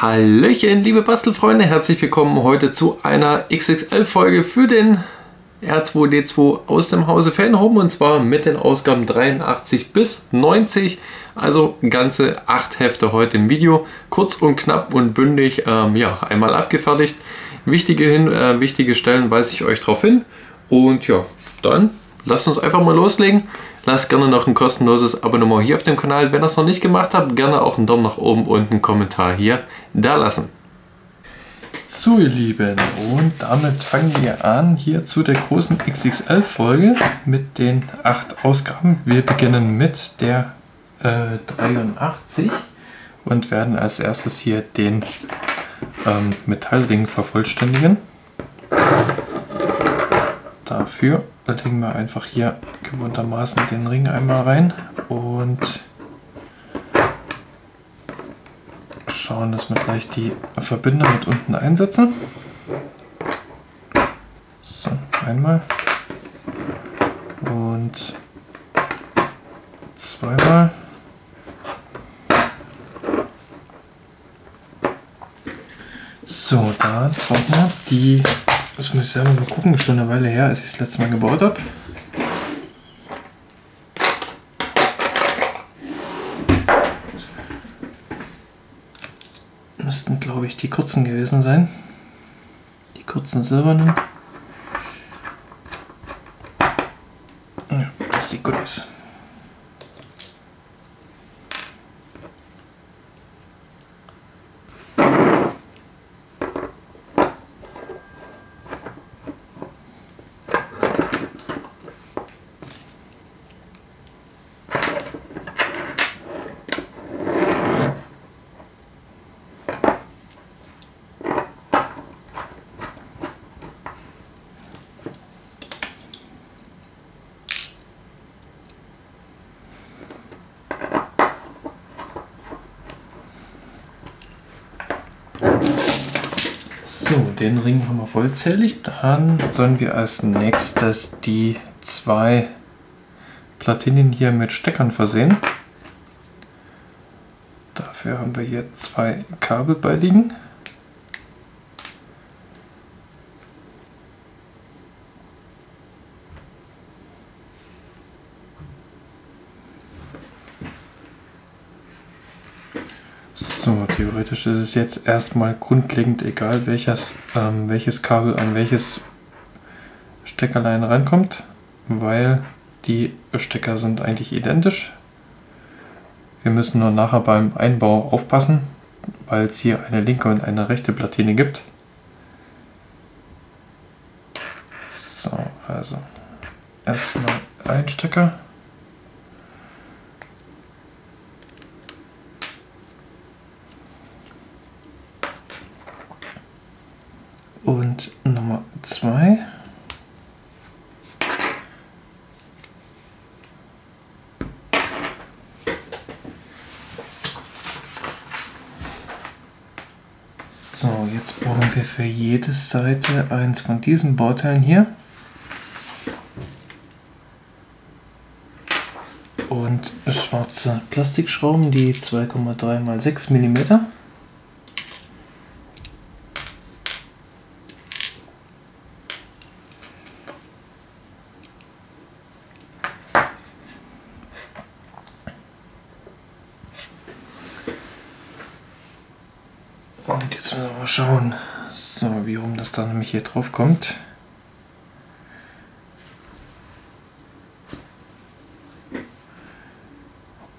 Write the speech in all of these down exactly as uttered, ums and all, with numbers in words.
Hallöchen, liebe Bastelfreunde, herzlich willkommen heute zu einer X X L-Folge für den R zwei D zwei aus dem Hause Fanhome und zwar mit den Ausgaben dreiundachtzig bis neunzig, also ganze acht Hefte heute im Video, kurz und knapp und bündig, ähm, ja, einmal abgefertigt. Wichtige, hin, äh, wichtige Stellen weise ich euch drauf hin und ja, dann lasst uns einfach mal loslegen. Lasst gerne noch ein kostenloses Abonnement hier auf dem Kanal. Wenn ihr es noch nicht gemacht habt, gerne auch einen Daumen nach oben und einen Kommentar hier da lassen. So ihr Lieben, und damit fangen wir an hier zu der großen X X L-Folge mit den acht Ausgaben. Wir beginnen mit der äh, dreiundachtzig und werden als erstes hier den ähm, Metallring vervollständigen. Dafür legen wir einfach hier gewohntermaßen den Ring einmal rein und schauen, dass wir gleich die Verbinder mit unten einsetzen. So, einmal und zweimal. So, da brauchen wir die. Das muss ich selber mal gucken, schon eine Weile her, als ich das letzte Mal gebaut habe. Müssten, glaube ich, die kurzen gewesen sein. Die kurzen silbernen. Ja, das sieht gut aus. So, den Ring haben wir vollzählig. Dann sollen wir als nächstes die zwei Platinen hier mit Steckern versehen. Dafür haben wir hier zwei Kabel beiliegen. So, theoretisch ist es jetzt erstmal grundlegend egal, welches, ähm, welches Kabel an welches Steckerlein rankommt, weil die Stecker sind eigentlich identisch. Wir müssen nur nachher beim Einbau aufpassen, weil es hier eine linke und eine rechte Platine gibt. So, also erstmal ein Stecker. Und Nummer zwei. So, jetzt brauchen wir für jede Seite eins von diesen Bauteilen hier. Und schwarze Plastikschrauben, die zwei Komma drei mal sechs Millimeter. Und jetzt müssen wir mal schauen, so, wie rum das dann nämlich hier drauf kommt.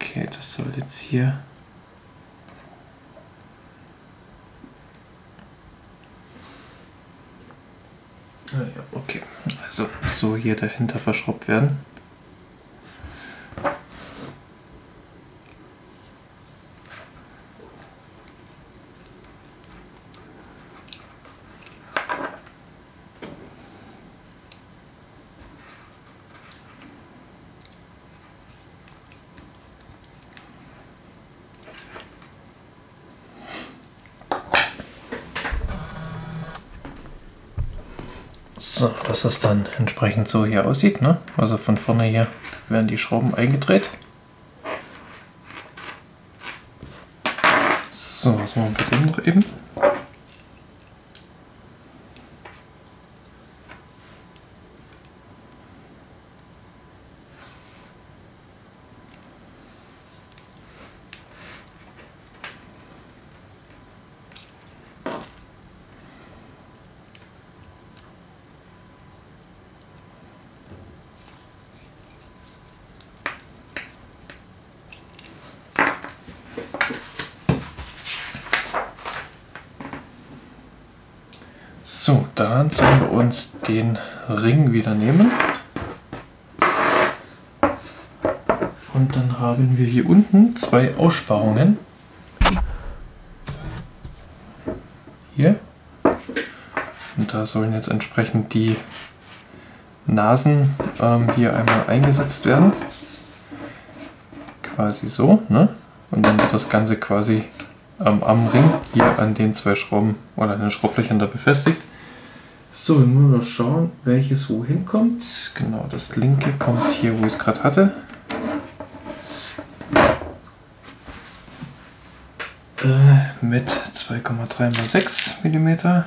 Okay, das soll jetzt hier... Ah, ja, okay, also so hier dahinter verschraubt werden. So, dass es dann entsprechend so hier aussieht, ne? Also von vorne hier werden die Schrauben eingedreht. So, Mal versuchen noch eben. So, dann sollen wir uns den Ring wieder nehmen und dann haben wir hier unten zwei Aussparungen, hier, und da sollen jetzt entsprechend die Nasen ähm, hier einmal eingesetzt werden, quasi so, ne? Und dann wird das Ganze quasi ähm, am Ring hier an den zwei Schrauben oder an den Schraublöchern da befestigt. So, wir müssen noch schauen, welches wohin kommt. Genau, das linke kommt hier, wo ich es gerade hatte. Äh, mit zwei Komma drei mal sechs Millimeter.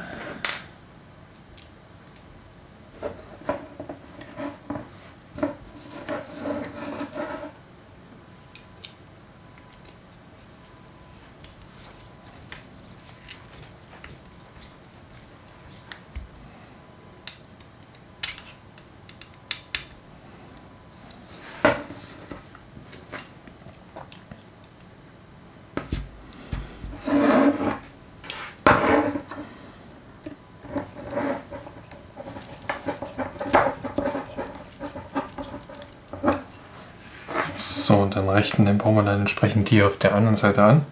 So, und dann rechten, den brauchen wir dann entsprechend die auf der anderen Seite an.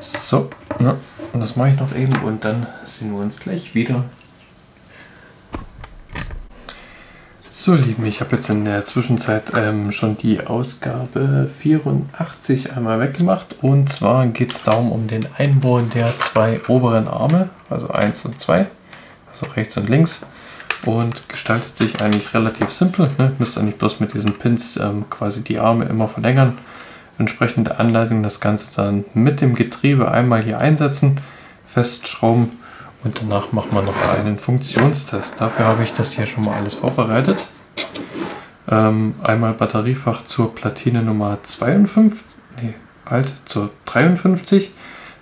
So, ne? Und das mache ich noch eben und dann sehen wir uns gleich wieder. So, Lieben, ich habe jetzt in der Zwischenzeit ähm, schon die Ausgabe vierundachtzig einmal weggemacht. Und zwar geht es darum um den Einbau der zwei oberen Arme, also eins und zwei, also rechts und links. Und gestaltet sich eigentlich relativ simpel, ne? Müsst eigentlich bloß mit diesen Pins ähm, quasi die Arme immer verlängern. Entsprechende Anleitung, das Ganze dann mit dem Getriebe einmal hier einsetzen, festschrauben und danach macht man noch einen Funktionstest. Dafür habe ich das hier schon mal alles vorbereitet. Ähm, einmal Batteriefach zur Platine Nummer zweiundfünfzig, nee, alt zur dreiundfünfzig,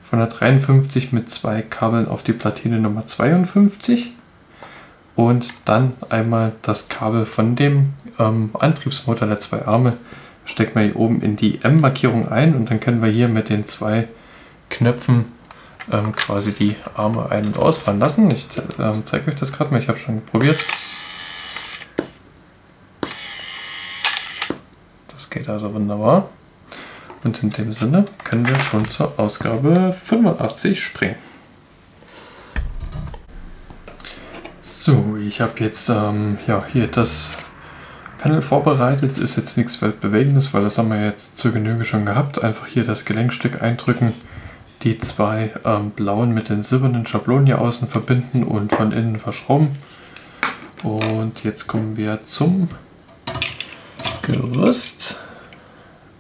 von der dreiundfünfzig mit zwei Kabeln auf die Platine Nummer zweiundfünfzig. Und dann einmal das Kabel von dem ähm, Antriebsmotor der zwei Arme steckt man hier oben in die M-Markierung ein und dann können wir hier mit den zwei Knöpfen ähm, quasi die Arme ein- und ausfahren lassen. Ich ähm, zeige euch das gerade mal, ich habe schon probiert. Das geht also wunderbar. Und in dem Sinne können wir schon zur Ausgabe fünfundachtzig springen. So, ich habe jetzt ähm, ja, hier das Panel vorbereitet, ist jetzt nichts Weltbewegendes, weil das haben wir jetzt zur Genüge schon gehabt. Einfach hier das Gelenkstück eindrücken, die zwei ähm, blauen mit den silbernen Schablonen hier außen verbinden und von innen verschrauben. Und jetzt kommen wir zum Gerüst,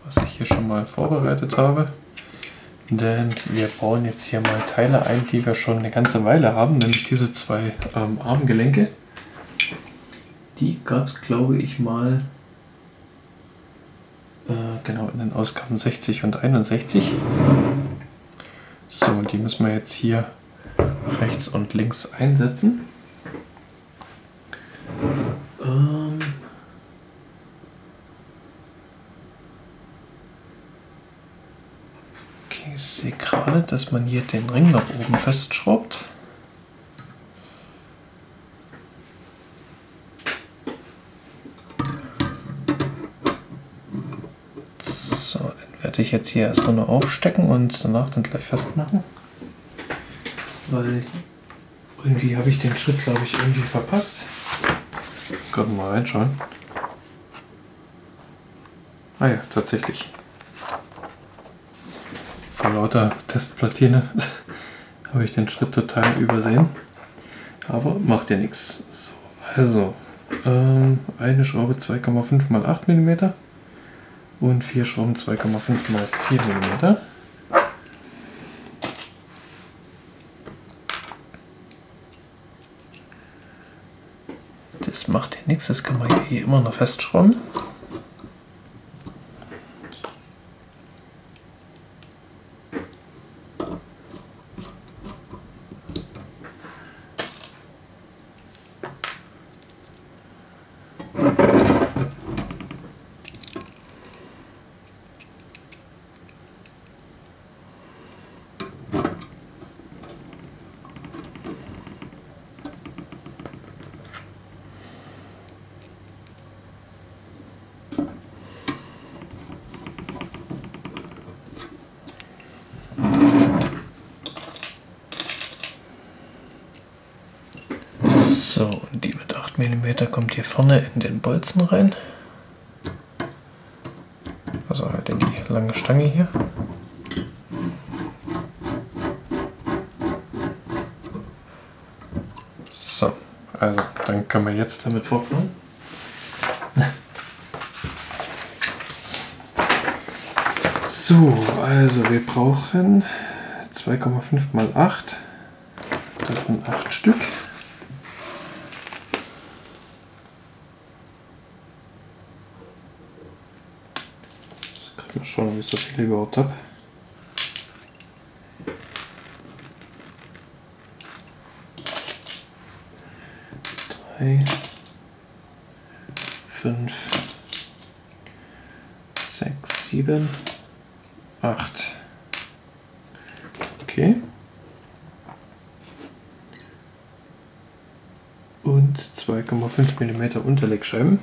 was ich hier schon mal vorbereitet habe. Denn wir bauen jetzt hier mal Teile ein, die wir schon eine ganze Weile haben, nämlich diese zwei ähm, Armgelenke. Die gab es, glaube ich, mal äh, genau in den Ausgaben sechzig und einundsechzig. So, und die müssen wir jetzt hier rechts und links einsetzen. Ähm Ich sehe gerade, dass man hier den Ring nach oben festschraubt. So, den werde ich jetzt hier erstmal nur aufstecken und danach dann gleich festmachen. Weil irgendwie habe ich den Schritt, glaube ich, irgendwie verpasst. Können wir mal reinschauen. Ah ja, tatsächlich. Lauter Testplatine habe ich den Schritt total übersehen, aber macht ja nichts. So, also ähm, eine Schraube zwei Komma fünf mal acht Millimeter und vier Schrauben zwei Komma fünf mal vier Millimeter. Das macht nichts, das kann man hier immer noch festschrauben. So, und die mit acht Millimeter kommt hier vorne in den Bolzen rein. Also halt in die lange Stange hier. So, also dann können wir jetzt damit fortfahren. So, also wir brauchen zwei Komma fünf mal acht, davon acht Stück. Mal schauen, ob ich so viel überhaupt habe. drei, fünf, sechs, sieben, acht. Okay. Und zwei Komma fünf Millimeter Unterlegscheiben.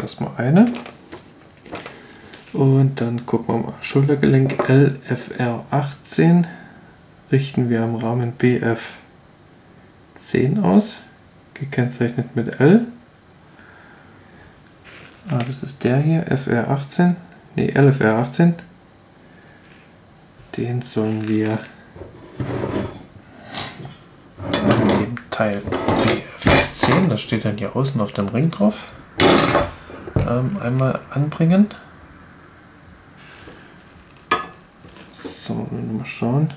Erstmal eine und dann gucken wir mal. Schultergelenk L F R achtzehn richten wir am Rahmen B F zehn aus, gekennzeichnet mit L. Ah, das ist der hier, F R achtzehn, nee, L F R achtzehn. Den sollen wir mit dem Teil B F zehn, das steht dann hier außen auf dem Ring drauf, einmal anbringen. So, mal schauen,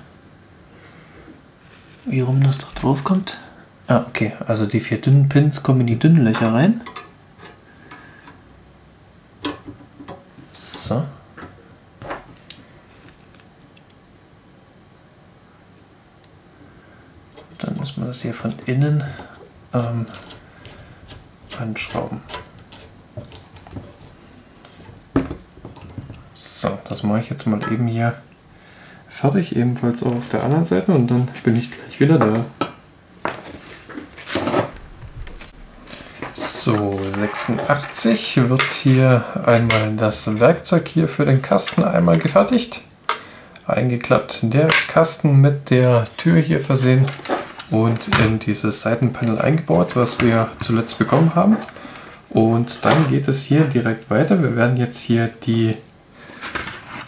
wie rum das da drauf kommt. Ah, okay, also die vier dünnen Pins kommen in die dünnen Löcher rein. So. Dann muss man das hier von innen ähm, anschrauben. So, das mache ich jetzt mal eben hier fertig, ebenfalls auch auf der anderen Seite, und dann bin ich gleich wieder da. So, sechsundachtzig wird hier einmal das Werkzeug hier für den Kasten einmal gefertigt. Eingeklappt der Kasten mit der Tür hier versehen und in dieses Seitenpanel eingebaut, was wir zuletzt bekommen haben. Und dann geht es hier direkt weiter. Wir werden jetzt hier die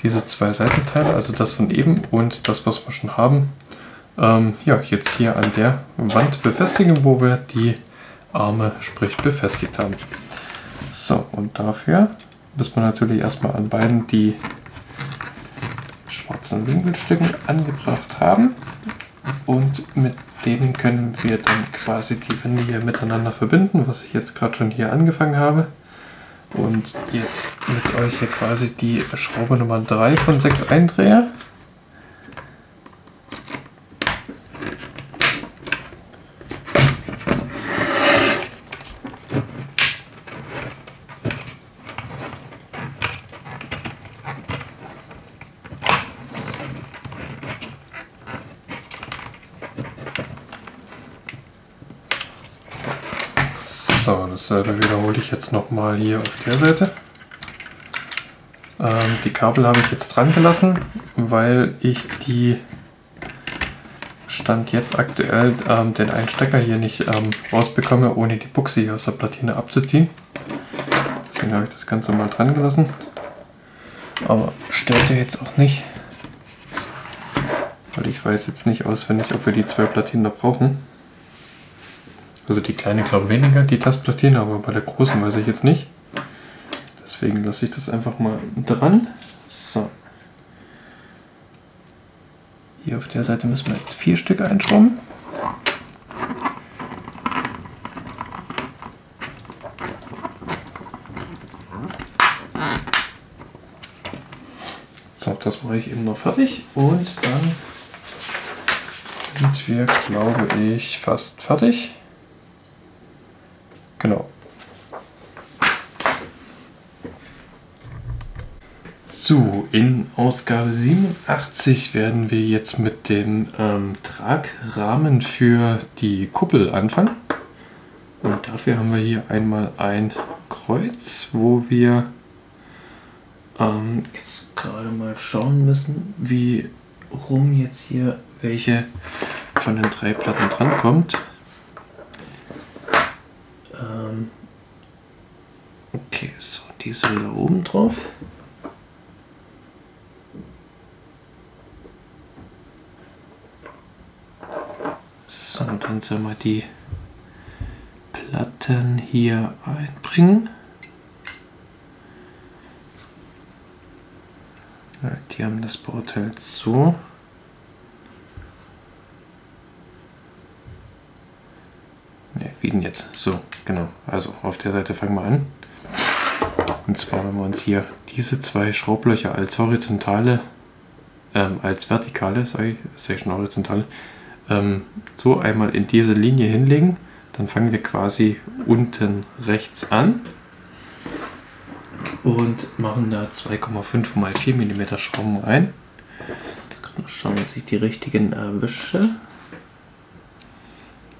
diese zwei Seitenteile, also das von eben und das, was wir schon haben, ähm, ja, jetzt hier an der Wand befestigen, wo wir die Arme, sprich, befestigt haben. So, und dafür müssen wir natürlich erstmal an beiden die schwarzen Winkelstücken angebracht haben, und mit denen können wir dann quasi die Wände hier miteinander verbinden, was ich jetzt gerade schon hier angefangen habe. Und jetzt mit euch hier quasi die Schraube Nummer drei von sechs eindrehe. So, dasselbe wiederhole ich jetzt nochmal hier auf der Seite. Ähm, die Kabel habe ich jetzt dran gelassen, weil ich die Stand jetzt aktuell ähm, den einen Stecker hier nicht ähm, rausbekomme, ohne die Buchse hier aus der Platine abzuziehen. Deswegen habe ich das Ganze mal dran gelassen. Aber stört ja jetzt auch nicht, weil ich weiß jetzt nicht auswendig, ob wir die zwei Platinen da brauchen. Also die kleine, glaube ich, weniger, die T A S-Platine, aber bei der großen weiß ich jetzt nicht. Deswegen lasse ich das einfach mal dran. So. Hier auf der Seite müssen wir jetzt vier Stück einschrauben. So, das mache ich eben noch fertig und dann sind wir, glaube ich, fast fertig. Genau. So, in Ausgabe siebenundachtzig werden wir jetzt mit dem ähm, Tragrahmen für die Kuppel anfangen. Und dafür haben wir hier einmal ein Kreuz, wo wir ähm, jetzt gerade mal schauen müssen, wie rum jetzt hier welche von den drei Platten drankommt. Ähm okay, so, die soll da oben drauf. So, dann sollen wir die Platten hier einbringen. Ja, die haben das Bauteil so. Ne, wie denn jetzt? So, genau. Also auf der Seite fangen wir an. Und zwar, wenn wir uns hier diese zwei Schraublöcher als horizontale, ähm, als vertikale, sei, sei schon horizontale, so einmal in diese Linie hinlegen, dann fangen wir quasi unten rechts an und machen da zwei Komma fünf mal vier Millimeter Schrauben rein. Mal schauen, dass ich die richtigen erwische.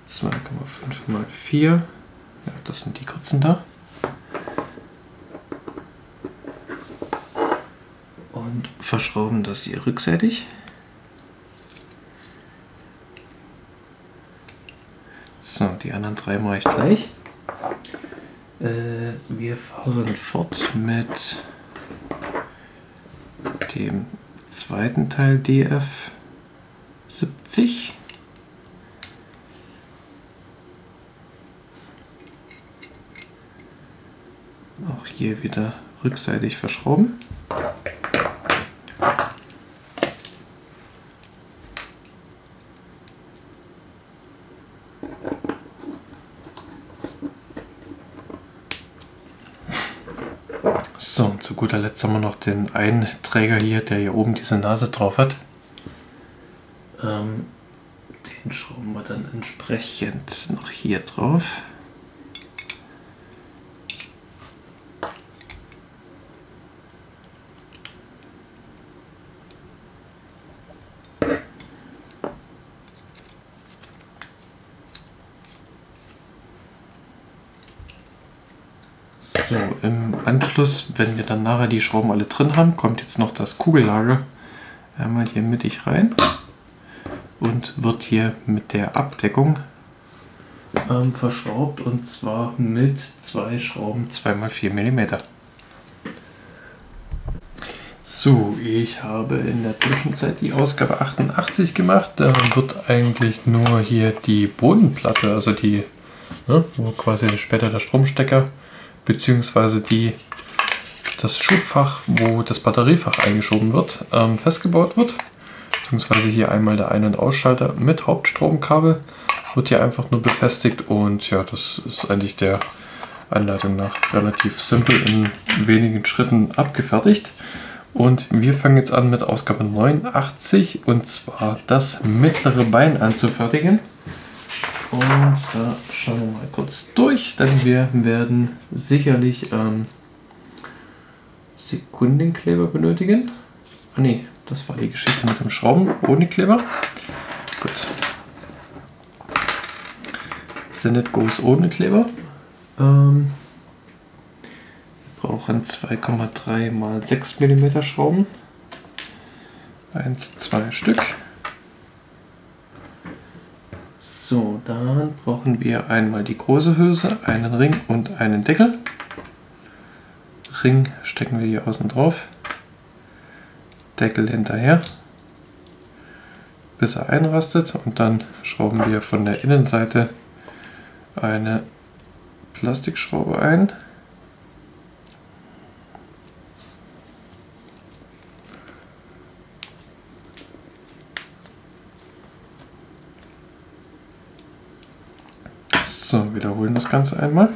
zwei Komma fünf mal vier, ja, das sind die kurzen da. Und verschrauben das hier rückseitig. So, die anderen drei mache ich gleich. Äh, wir fahren fort mit dem zweiten Teil D F siebzig. Auch hier wieder rückseitig verschrauben. So, und zu guter Letzt haben wir noch den einen Träger hier, der hier oben diese Nase drauf hat. Ähm, den schrauben wir dann entsprechend noch hier drauf. So, im Anschluss, wenn wir dann nachher die Schrauben alle drin haben, kommt jetzt noch das Kugellager einmal hier mittig rein und wird hier mit der Abdeckung ähm, verschraubt, und zwar mit zwei Schrauben zwei mal vier Millimeter. So, ich habe in der Zwischenzeit die Ausgabe achtundachtzig gemacht. Da wird eigentlich nur hier die Bodenplatte, also die, ne, wo quasi später der Stromstecker beziehungsweise die, das Schubfach, wo das Batteriefach eingeschoben wird, ähm, festgebaut wird. Beziehungsweise hier einmal der Ein- und Ausschalter mit Hauptstromkabel wird hier einfach nur befestigt, und ja, das ist eigentlich der Anleitung nach relativ simpel in wenigen Schritten abgefertigt. Und wir fangen jetzt an mit Ausgabe neunundachtzig, und zwar das mittlere Bein anzufertigen. Und da schauen wir mal kurz durch, denn wir werden sicherlich ähm, Sekundenkleber benötigen. Ah ne, das war die Geschichte mit dem Schrauben ohne Kleber. Gut. Sendet goes ohne Kleber. Ähm, wir brauchen zwei Komma drei mal sechs Millimeter Schrauben. Eins, zwei Stück. So, dann brauchen wir einmal die große Hülse, einen Ring und einen Deckel. Ring stecken wir hier außen drauf, Deckel hinterher, bis er einrastet, und dann schrauben wir von der Innenseite eine Plastikschraube ein. So, wiederholen das Ganze einmal.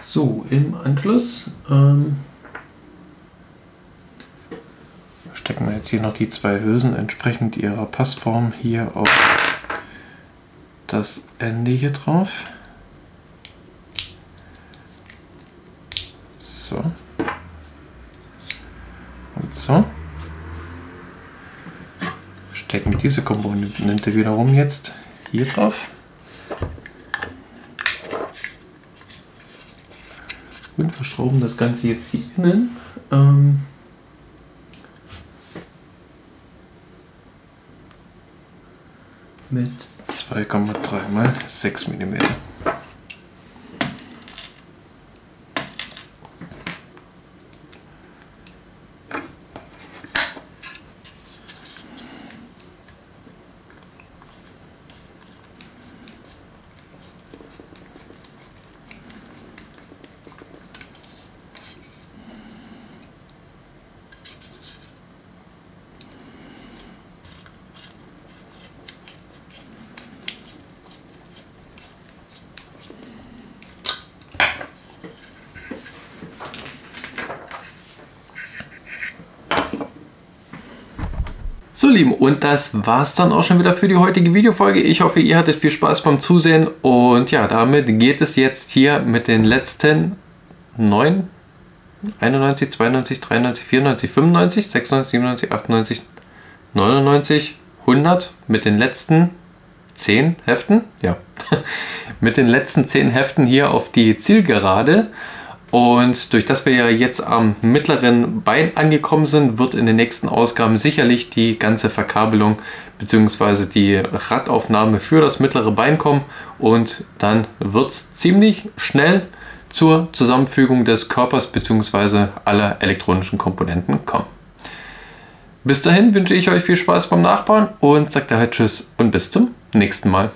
So, im Anschluss ähm, stecken wir jetzt hier noch die zwei Hülsen entsprechend ihrer Passform hier auf das Ende hier drauf. So. Und so. Stecken wir diese Komponente wiederum jetzt hier drauf. Und verschrauben das Ganze jetzt hier innen. Ähm mit zwei Komma drei mal sechs Millimeter. So, Lieben, und das war's dann auch schon wieder für die heutige Videofolge. Ich hoffe, ihr hattet viel Spaß beim Zusehen und ja, damit geht es jetzt hier mit den letzten neun, einundneunzig, zweiundneunzig, dreiundneunzig, vierundneunzig, sechsundneunzig, siebenundneunzig, achtundneunzig, neunundneunzig, hundert mit den letzten zehn Heften, ja, mit den letzten zehn Heften hier auf die Zielgerade. Und durch das wir ja jetzt am mittleren Bein angekommen sind, wird in den nächsten Ausgaben sicherlich die ganze Verkabelung bzw. die Radaufnahme für das mittlere Bein kommen. Und dann wird es ziemlich schnell zur Zusammenfügung des Körpers bzw. aller elektronischen Komponenten kommen. Bis dahin wünsche ich euch viel Spaß beim Nachbauen und sagt daher Tschüss und bis zum nächsten Mal.